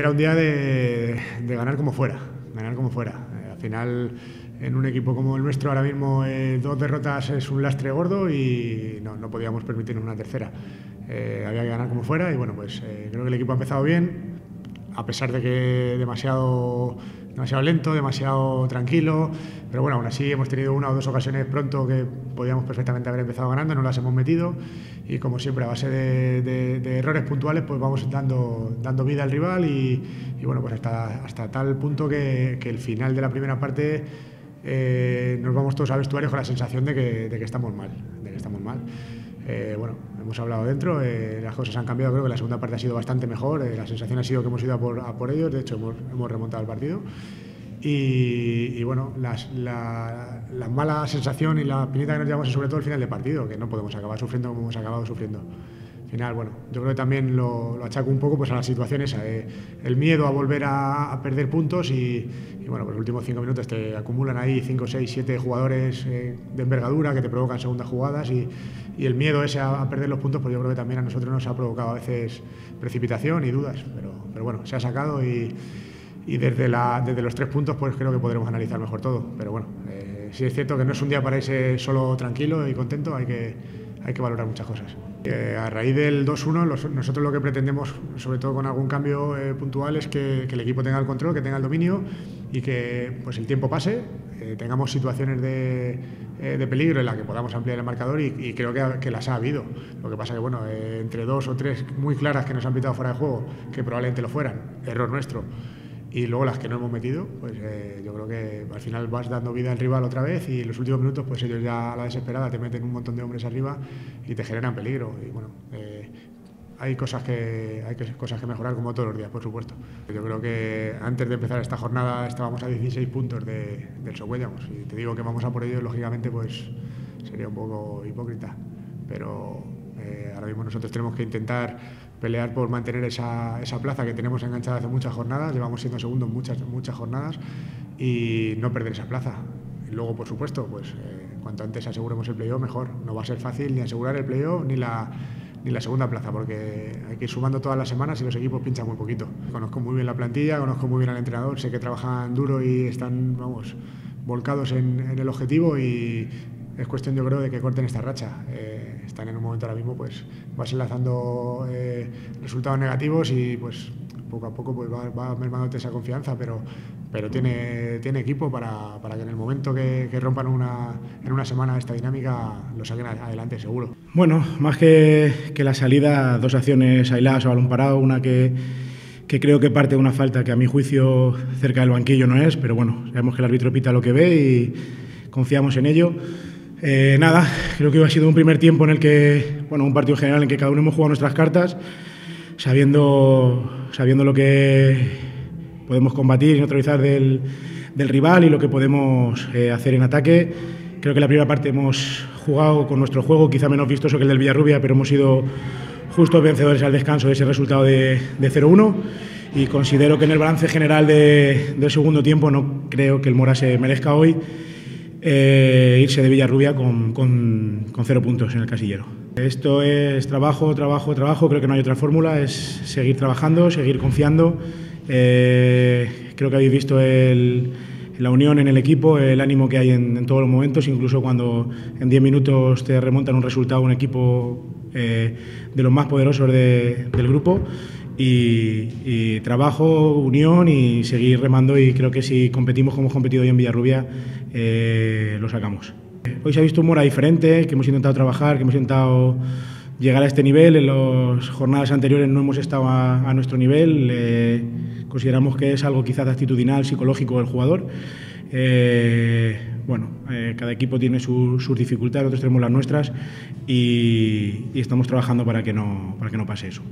era un día de ganar como fuera, ganar como fuera. Al final, en un equipo como el nuestro, ahora mismo 2 derrotas es un lastre gordo y no podíamos permitirnos una tercera. Había que ganar como fuera y bueno, pues creo que el equipo ha empezado bien, a pesar de que demasiado lento, demasiado tranquilo, pero bueno, aún así hemos tenido 1 o 2 ocasiones pronto que podíamos perfectamente haber empezado ganando, no las hemos metido y como siempre a base de errores puntuales pues vamos dando vida al rival y bueno, pues hasta tal punto que el final de la primera parte nos vamos todos a vestuarios con la sensación de que estamos mal, bueno, hemos hablado dentro, las cosas han cambiado, creo que la segunda parte ha sido bastante mejor, la sensación ha sido que hemos ido a por ellos, de hecho hemos remontado el partido y bueno, la mala sensación y la pinita que nos llevamos es sobre todo el final del partido, que no podemos acabar sufriendo como hemos acabado sufriendo. Al final, bueno, yo creo que también lo achaco un poco pues, a la situación esa, el miedo a volver a perder puntos y bueno, pues los últimos 5 minutos te acumulan ahí 5, 6, 7 jugadores de envergadura que te provocan segundas jugadas y el miedo ese a perder los puntos, pues yo creo que también a nosotros nos ha provocado a veces precipitación y dudas, pero bueno, se ha sacado y desde los 3 puntos pues creo que podremos analizar mejor todo, pero bueno, sí es cierto que no es un día para irse solo tranquilo y contento, hay que valorar muchas cosas. A raíz del 2-1, nosotros lo que pretendemos, sobre todo con algún cambio puntual, es que el equipo tenga el control, que tenga el dominio y que pues, el tiempo pase, tengamos situaciones de peligro en las que podamos ampliar el marcador y creo que las ha habido. Lo que pasa que bueno, entre 2 o 3 muy claras que nos han pitado fuera de juego, que probablemente lo fueran, error nuestro, y luego las que no hemos metido, pues yo creo que al final vas dando vida al rival otra vez y en los últimos minutos pues ellos ya a la desesperada te meten un montón de hombres arriba y te generan peligro y bueno, hay cosas que mejorar como todos los días, por supuesto. Yo creo que antes de empezar esta jornada estábamos a 16 puntos del Sobuéllamos y te digo que vamos a por ellos, lógicamente pues sería un poco hipócrita, pero ahora mismo nosotros tenemos que intentar pelear por mantener esa plaza que tenemos enganchada hace muchas jornadas, llevamos siendo segundos muchas jornadas y no perder esa plaza. Y luego, por supuesto, pues cuanto antes aseguremos el playoff, mejor. No va a ser fácil ni asegurar el playoff ni la segunda plaza, porque hay que ir sumando todas las semanas y los equipos pinchan muy poquito. Conozco muy bien la plantilla, conozco muy bien al entrenador, sé que trabajan duro y están, vamos, volcados en el objetivo y es cuestión, yo creo, de que corten esta racha. Están en un momento ahora mismo, pues vas enlazando resultados negativos y pues poco a poco pues, va mermándote esa confianza, pero tiene equipo para que en el momento que rompan en una semana esta dinámica lo saquen adelante seguro. Bueno, más que la salida, 2 acciones aisladas a balón parado, una que creo que parte de una falta que a mi juicio cerca del banquillo no es, pero bueno, sabemos que el árbitro pita lo que ve y confiamos en ello. Nada, creo que ha sido un primer tiempo en el que, bueno, un partido en general en que cada uno hemos jugado nuestras cartas, sabiendo lo que podemos combatir y neutralizar del rival y lo que podemos hacer en ataque. Creo que la primera parte hemos jugado con nuestro juego, quizá menos vistoso que el del Villarrubia, pero hemos sido justos vencedores al descanso de ese resultado de 0-1 y considero que en el balance general del segundo tiempo no creo que el Mora se merezca hoy irse de Villarrubia con 0 puntos en el casillero. Esto es trabajo, trabajo, trabajo, creo que no hay otra fórmula, es seguir trabajando, seguir confiando. Creo que habéis visto la unión en el equipo, el ánimo que hay en todos los momentos, incluso cuando en 10 minutos te remontan un resultado, un equipo de los más poderosos del grupo. Y trabajo, unión y seguir remando y creo que si competimos como hemos competido hoy en Villarrubia, lo sacamos. Hoy se ha visto un Mora diferente, que hemos intentado trabajar, que hemos intentado llegar a este nivel. En las jornadas anteriores no hemos estado a nuestro nivel. Consideramos que es algo quizás actitudinal, psicológico del jugador. Cada equipo tiene sus dificultades, nosotros tenemos las nuestras y estamos trabajando para que no pase eso.